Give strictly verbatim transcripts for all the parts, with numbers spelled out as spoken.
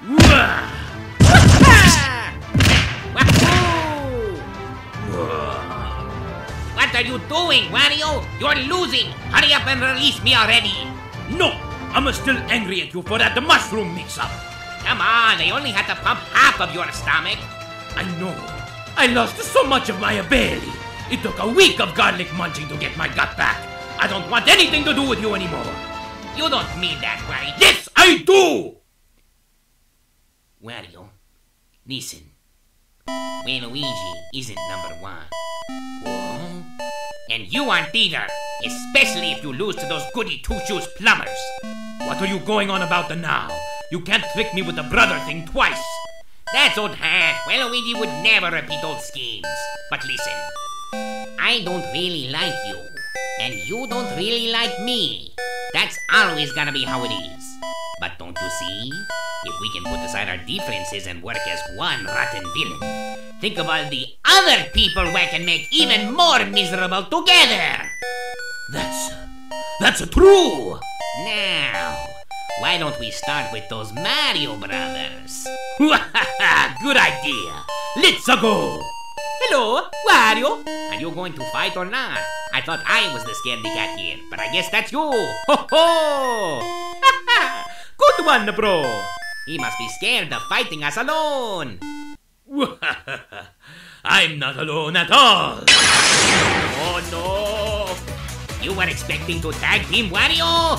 What are you doing, Wario? You're losing! Hurry up and release me already! No! I'm still angry at you for that mushroom mix-up! Come on, I only had to pump half of your stomach! I know! I lost so much of my ability! It took a week of garlic munching to get my gut back! I don't want anything to do with you anymore! You don't mean that, Wario! Yes, I do! Wario, listen. Waluigi isn't number one. What? And you aren't either, especially if you lose to those goody two-shoes plumbers. What are you going on about now? You can't trick me with the brother thing twice. That's old hat. Waluigi would never repeat old schemes. But listen, I don't really like you, and you don't really like me. That's always gonna be how it is. But don't you see? If we can put aside our differences and work as one rotten villain, think of all the other people we can make even more miserable together! That's... that's true! Now, why don't we start with those Mario Brothers? Good idea! Let's go! Hello, Wario! Are you going to fight or not? I thought I was the scaredy cat here, but I guess that's you! Ho ho! Good one, bro! He must be scared of fighting us alone! I'm not alone at all! Oh no! You were expecting to tag team Wario?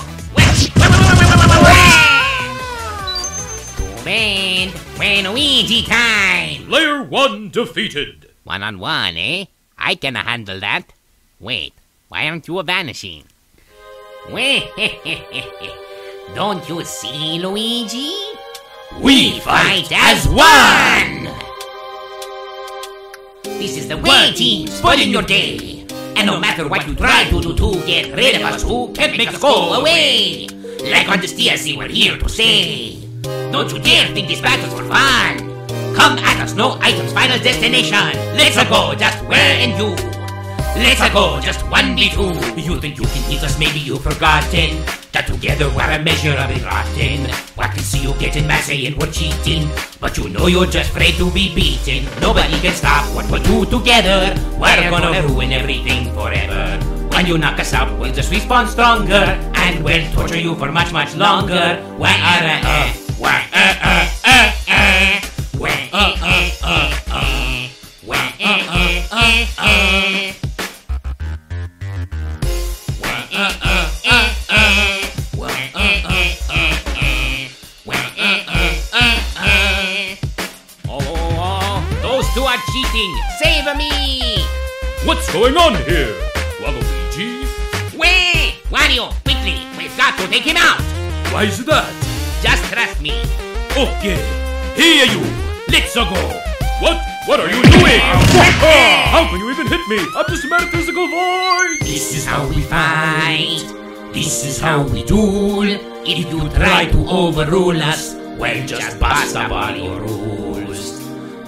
Too bad! Waluigi time! Player one defeated! One on one, eh? I can handle that. Wait, why aren't you vanishing? Wait, don't you see, Luigi? We fight as one! This is the way, team, spoiling your day. And no matter what you try to do to get rid of us, who can't make us go away? Like on this D L C we're here to say, don't you dare think these battles were fun. Come at us, no items, final destination. Let's go, just where and you. Let's go, just one v two. You think you can beat us, maybe you've forgotten that together we're immeasurably rotten. What can see you getting mad saying we're cheating, but you know you're just afraid to be beaten. Nobody can stop what we do together. We're gonna ruin everything forever. When you knock us out, we'll just respawn stronger, and we'll torture you for much, much longer. We're uh, uh, we're uh, uh, uh, uh, we're uh, uh, uh, uh, we're uh, uh, uh, uh. Cheating! Save me! What's going on here? Waluigi? Wait! Wario, quickly! We've got to take him out! Why is that? Just trust me. Okay. Hear you! Let's go! What? What are you doing? How can you even hit me? I'm just a metaphysical voice! This is how we fight. This is how we duel. If you try to overrule us, well, just bust up all your rules.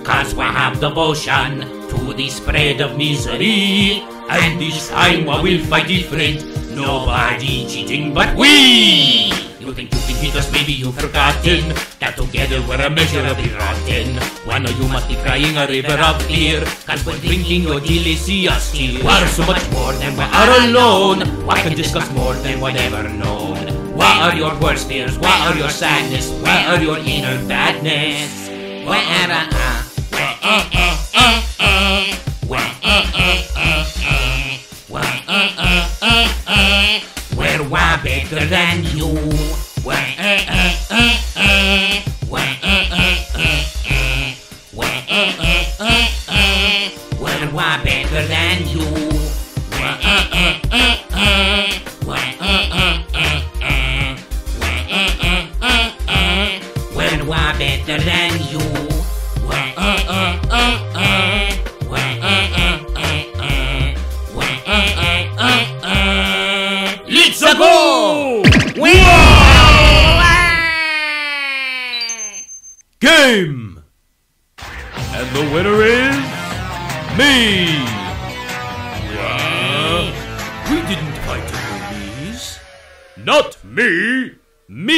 Cause we have devotion to the spread of misery, and this time we will fight different. Nobody cheating but we! You think you can beat us, maybe you've forgotten that together we're immeasurably rotten. One of you must be crying a river of tears, cause we're drinking your D L C us here. We're so much more than we are alone. Why can discuss more than we've ever known? What are your worst fears? What are your sadness? What are your inner badness? What are uh Uh, uh, uh, uh. Where, uh, uh, uh, uh. Where, uh, uh, uh, uh. We're way better than you. Where, uh, uh, uh, uh. Where, uh, uh, uh, uh. Where, uh, uh, uh, uh. We're way better than you. Where, uh, uh, uh, uh. Where, uh, uh, uh, uh. Where, uh, uh, uh, uh. We're way better than you. Game! And the winner is... me! Well, we didn't fight the movies. Not me! Me!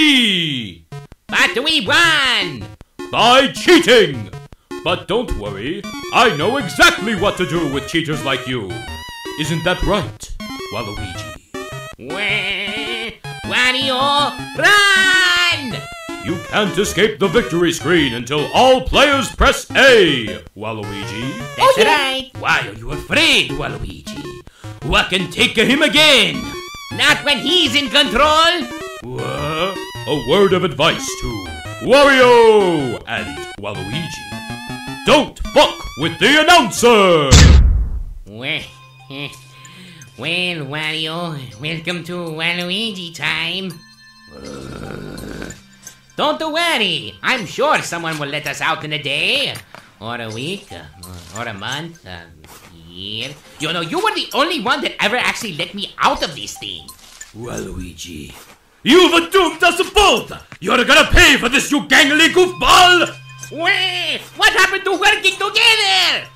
Bye How do we win? By cheating! But don't worry, I know exactly what to do with cheaters like you. Isn't that right, Waluigi? Wario, run! You can't escape the victory screen until all players press A, Waluigi. That's oh, yeah. right. Why are you afraid, Waluigi? What can take him again? Not when he's in control. Uh, a word of advice to Wario and Waluigi. Don't fuck with the announcer! Well, well, Wario, welcome to Waluigi time. Don't worry, I'm sure someone will let us out in a day, or a week, or a month, a year. You know, you were the only one that ever actually let me out of this thing. Waluigi, you've doomed us both! You're gonna pay for this, you gangly goofball! Wait! What happened to working together?